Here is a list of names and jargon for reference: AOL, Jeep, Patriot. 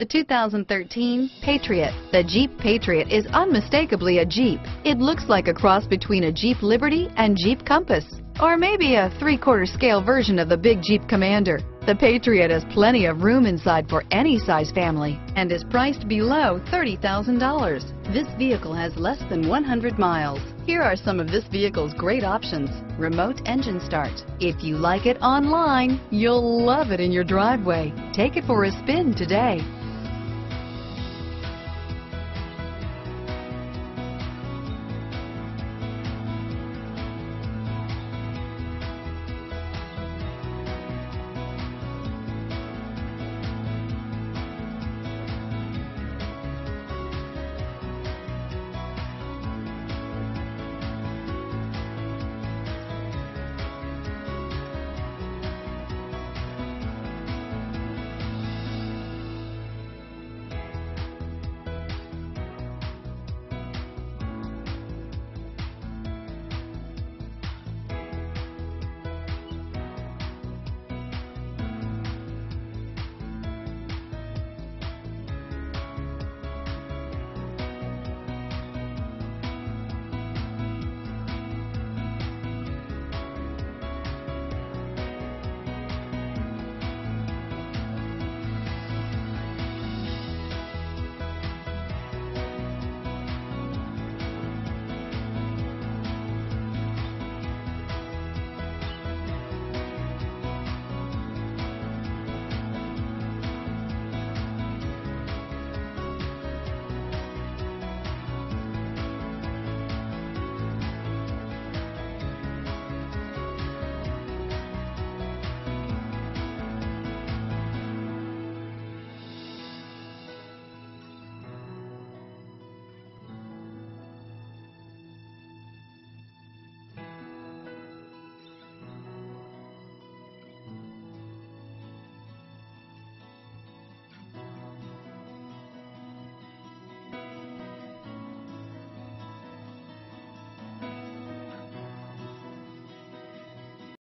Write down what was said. The 2013 Patriot. The Jeep Patriot is unmistakably a Jeep. It looks like a cross between a Jeep Liberty and Jeep Compass, or maybe a 3/4 scale version of the big Jeep Commander. The Patriot has plenty of room inside for any size family and is priced below $30,000. This vehicle has less than 100 miles. Here are some of this vehicle's great options: remote engine start. If you like it online, you'll love it in your driveway. Take it for a spin today.